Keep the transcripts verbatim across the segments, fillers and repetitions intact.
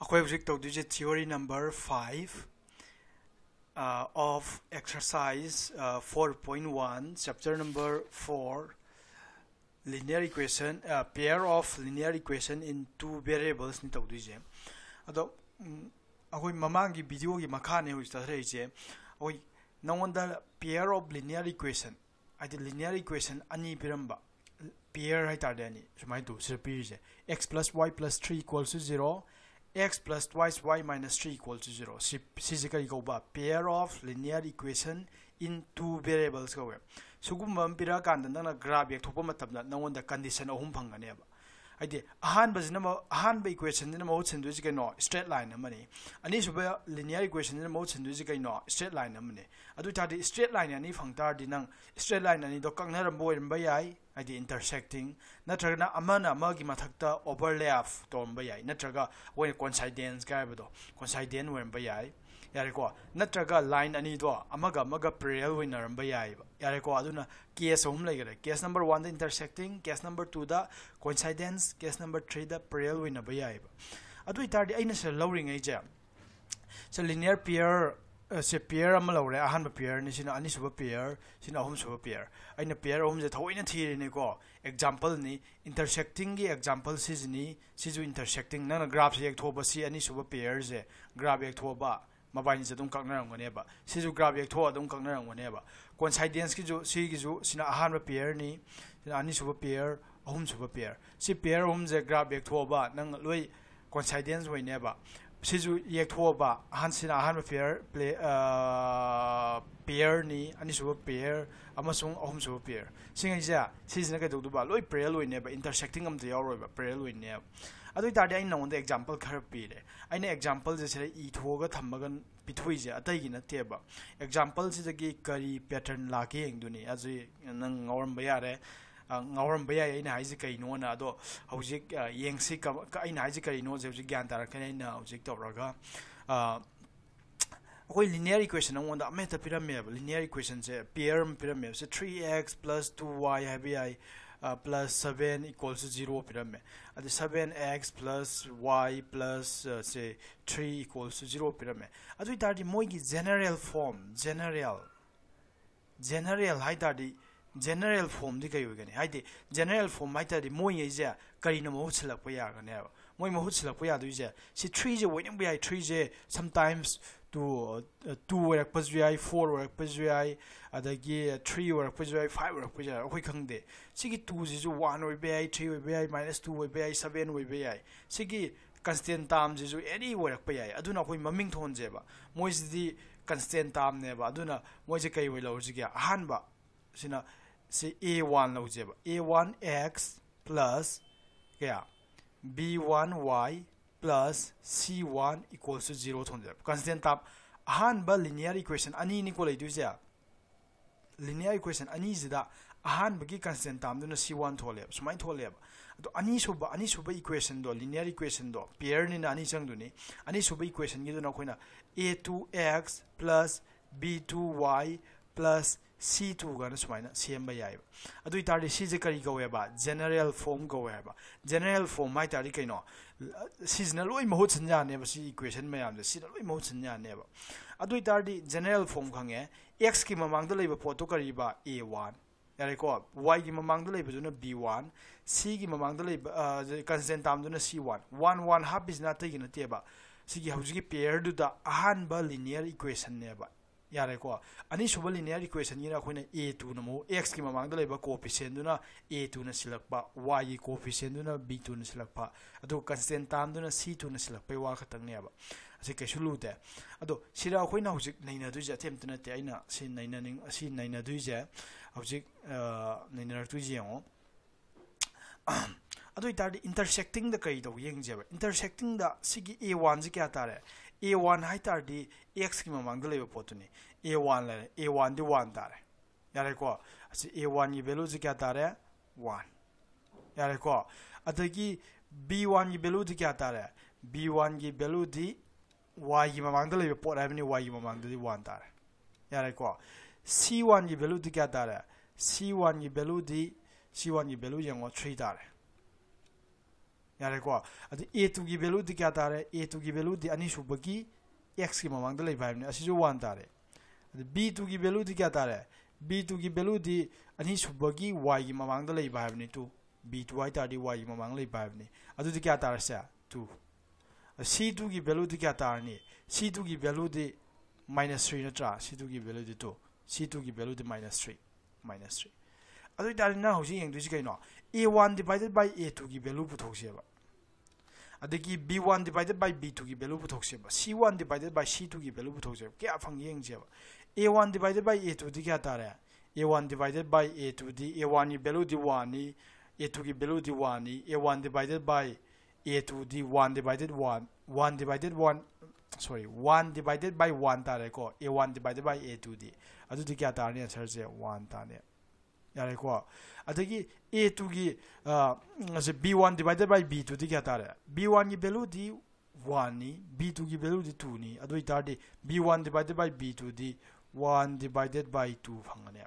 akwai hojik tawdije theory number five uh, of exercise uh, four point one, chapter number four, linear equation, a uh, pair of linear equation in two variables ni tawdije ado akwai mamangi video gi makhane hoi ta reje oi nongonda pair of linear equation adi linear equation ani biramba pair hai ta dani sumai do sirpije x plus y plus three equals to zero, x plus twice y minus three equals to zero. Si physical go ba pair of linear equation in two variables go. So gum pira kan da na graph yek thopa matam na non the condition ahum phangane ba. Ide ahan ba jina ma ahan ba equation ni mo chindu ji no straight line amani. Ani suba linear equation ni mo chindu ji no straight line amani. Adu ta di straight line ani phangtar di nang straight line ani do kang na ram boy ram ba yai. Adi intersecting natragna amana magi mathakta overlap tomba yai natraga when coincidence kai bodo coincidence when ba yai yare ko natraga line ani do amaga maga parallel winner ba yai yare ko aduna case hum legare case number one the intersecting, case number two the coincidence, case number three the parallel winner ba yai adu itardi aina se lowring ai ja so linear pair se pair am lawre ahan ba pair ni sin ani suba pair sin ahum suba pair aina pair ahum je thoina thiri ne ko example ni intersecting gi example sis ni sis intersecting na graph se ek thoba si ani suba pair je graph ek thoba mobile je dum kakna ram gane ba sis graph ek thoba dum kakna ram gane ba coincidence ki jo si gi jo sin ahan ba pair ni ani suba pair ahum suba pair si pair ahum je graph ek thoba nang loi coincidence hoi ne ba Sizu yek thoba hansina han pair play uh pair ni ani suba pair amasung ahum suba pair singa ja sizna ka dogdu ba loi pair loi ne ba intersecting am the yaw ba pair loi ne adu ta dai nong the example khar pi le aina example je se e thoga thammagan pithui je atai gi na te ba example je gi kari pattern la ke eng du ni aji nang ngawram ba ya re ngawram ba ya ina haji kai no na do hojik yengsi ka ina haji kai no je gyan tar kan ina hojik toraga koi linear equation on the meta pyramid linear equation je pair pyramid se three x plus two y habi plus seven equals to zero pyramid at seven x plus y plus say three equals to zero pyramid adu tar di moi gi general form general general hai tar di general form di kai ogani haide general form mai ta di moi ye ja kari na mo chila pa ya ga ne moi mo chila pa ya du ja si three je waiting by three je sometimes to two or plus wi four or plus wi adagi three or plus wi five or plus wi oi khang de si gi two je one or by three or by minus two or by seven or by si gi constant term je any or pa ya aduna koi maming thon je ba moi di constant term ne ba aduna moi je kai wi lo ji ga han ba sina si a one lo jeba a one x plus yeah b one y plus c one equals to zero thon jeba constant up ahan ba linear equation ani ni ko le du ja linear equation ani jida ahan ba gi constant tam duna c one thole sumai thole to ani suba ani suba equation do linear equation do pair ni na ani chang du ni ani suba equation gi duna khoina a two x plus b two y plus c two gana sumaina cmba yaiba adu itardi c je kari goeba general form goeba general form mai tari kaino seasonal loi mahut sanja neba si equation mayam de si loi mahut sanja neba adu itardi general form khange x ki mamang da leba photo kariba a one yare ko y ki mamang da leba juna b one c ki mamang da leba constant term juna c one one one half is not taken teba si ki hauji ki pair du da ahanba linear equation neba yare ko ani suba linear equation ni ra khoina a two na mo x ki mamang da leba coefficient du na a two na silakpa y ki coefficient du na b two na silakpa adu constant term du na c two na silakpa wa khatang ne ba ase ke shulu te adu sira khoina hojik naina du ja attempt na te aina sin naina ning asin naina du ja hojik naina tu ji ngo adu itar intersecting da kai do yeng jeba intersecting da sigi a one ji kya tare a one hai tar di x ki mamang da leba potuni a one la a one di one tare yare ko asi a one ye value ji kya tare one yare ko adagi b one ye value ji kya tare b one ye value di y ki mamang da leba pot hai ni y ki mamang da di one tare yare ko c one ye value ji kya tare c one ye value di c one ye value yango three tare yareko a to give value kya tare a to give value ani subagi x ki mamang da leba hamne asiju one tare b to give value kya tare b to give value di ani subagi y ki mamang da leba hamne to b to y tare y ki mamang leba hamne adu di kya tare sa two c to give value kya tare ni c to give value di minus three na tra c to give value di two c to give value di minus three minus three adu tare na ho ji yang du ji kai no a one divided by a two ki value puthokseba adiki b one divided by b two ki value puthokseba c one divided by c two ki value puthokseba kya phang yeng jeba a one divided by a two di kya tare a one divided by a two di a one ki value di one ni a two ki value di one ni a one divided by a two di one divided one one divided one sorry one divided by one tare ko a one divided by a two di adu di kya tare answer je one tane yareko adagi a two gi as b one divided by b two di kya tare b one gi value di one ni b two gi value di two ni adu itardi b one divided by b two di one divided by two phangane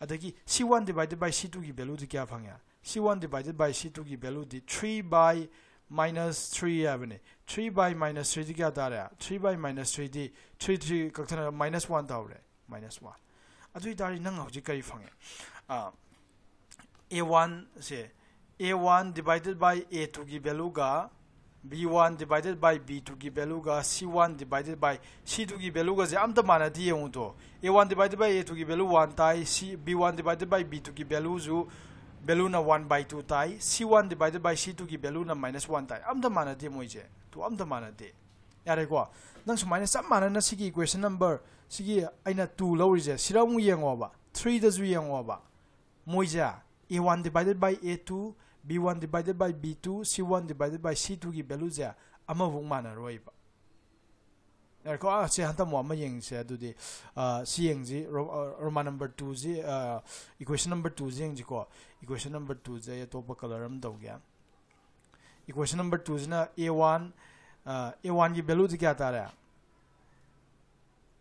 adagi c one divided by c two gi value di kya phangya c one divided by c two gi value di three by minus three avane three by minus three di kya tare three by minus three di three three kakthana minus one tawre minus one adu itardi nang hoji kai phangya Uh, a one say a one divided by a two ki value ga b one divided by b two ki value ga c one divided by c two ki value ga je amta mana di yong to a one divided by a two ki value one tai c b one divided by b two ki value zu value na one by two tai c one divided by c two ki value na minus one tai amta mana di moi je to amta mana di yare ko nang su minus am mana na si ki equation number si ki aina two lo ri je siramu yeng oba three does we yong oba moja a one divided by a two b one divided by b two c one divided by c two ki value ja amavung mana roiba erko a se hanta mo amyeng se adu de c yeng ji roman number two ji equation number two ji yeng ji ko equation number two ja ya topa color am dau gya equation number two ji na a one a one ki value ji kya tara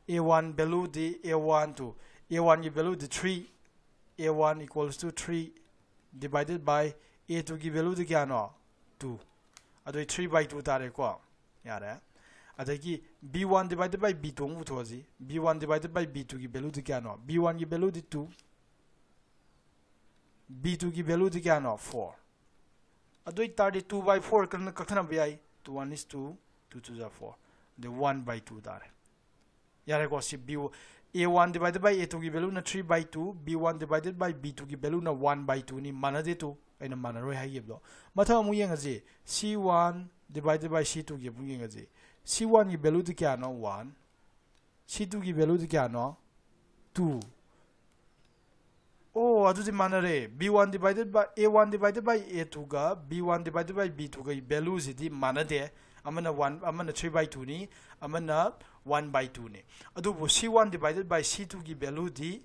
a one value di a one to a one ki value di three a one equals to three divided by a two ki value di kya no two adoi three by two tare ko yare adagi b one divided by b two mu thoji b one divided by b two ki value di kya no b one ki value di two b two ki value di kya no four adoi tare two by four kan kathana bai two one is two two two is four the one by two tare yare ko si b a one divided by a two ki value na three by two b one divided by b two ki value na one by two ni mana de to aina mana roi ha yeblo matha mu yeng aje c one divided by c two ki bu yeng aje c one ki value di kya no one c two ki value di kya no two oh adu di mana re b one divided by a one divided by a two ga b one divided by b two ga value ji di mana de amana one amana three by two ni amana one by two ne adubu c one divided by c two ki value di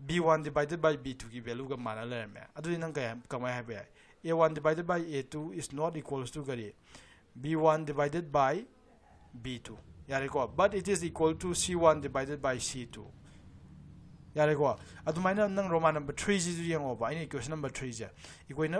b one divided by b two ki value ga mana le me adu nang ka kamai ha ba a one divided by a two is not equals to gari b one divided by b two yare ko but it is equal to c one divided by c two yare ko adu maina nang roman number three ji yang oba ini equation number three ja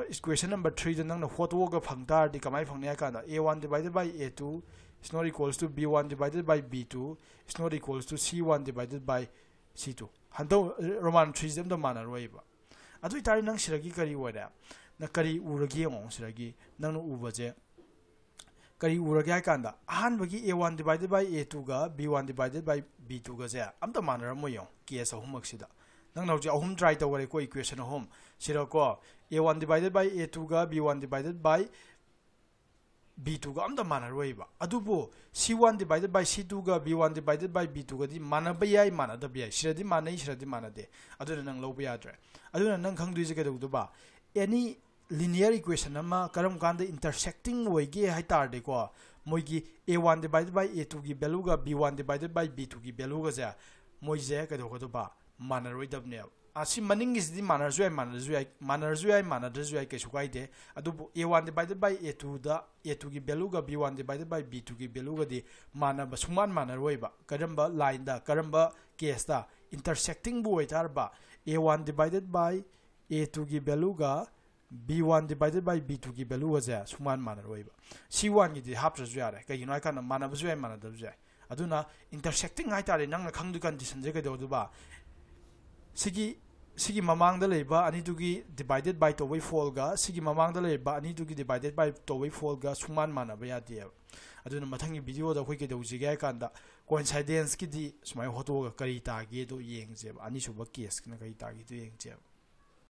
equation number three da nang na hot wo ga phangtar di kamai phangna ka a one divided by a two it's not equals to b one divided by b two it's not equals to c one divided by c two hanto roman three them the mana roiba adu itari nang siragi kari wada na kari uragi ngong siragi nang ubaje kari uragi kanda han bagi a one divided by a two ga b one divided by b two ga ja am the mana ramoyong ks homework sida nang nauji ahum try to ware ko equation home sirako a one divided by a two ga b one divided by b two ga amda mana roiba adubu c one divided by c two ga b one divided by b two ga di mana bai mana da bai siradi mana siradi mana de aduna nang low bai adre aduna nang khang dui je ga du ba any linear equation ama karam kan the intersecting way ge hai tar de ko moi gi a one divided by a two gi value ga b one divided by b two gi value ga ja moi je ka do ko do ba mana roi dab ne asi maning is the mana zui mana zui mana zui mana zui ke shukai de adubu a one divided by a two da a two ki value ga b one divided by b two ki value ga di mana ba suman mana roi ba karamba line da karamba case da intersecting bu hoitar ba a one divided by a two ki value ga b one divided by b two ki value ase suman manar hoiba c one ki hapsa ju yare kai no kan manab ju ai manab ju ai aduna intersecting hai tare nang khangdu condition je kai do ba sigi sigi mamang da leba ani tu ki divided by to way fall ga sigi mamang da leba ani tu ki divided by to way fall ga suman manab ya de aduna mathangi video da khoi ke do ji ga kan da coincidence ki di sumai hoto ga kari ta ge do yeng je ani suba case na kai ta ge do yeng je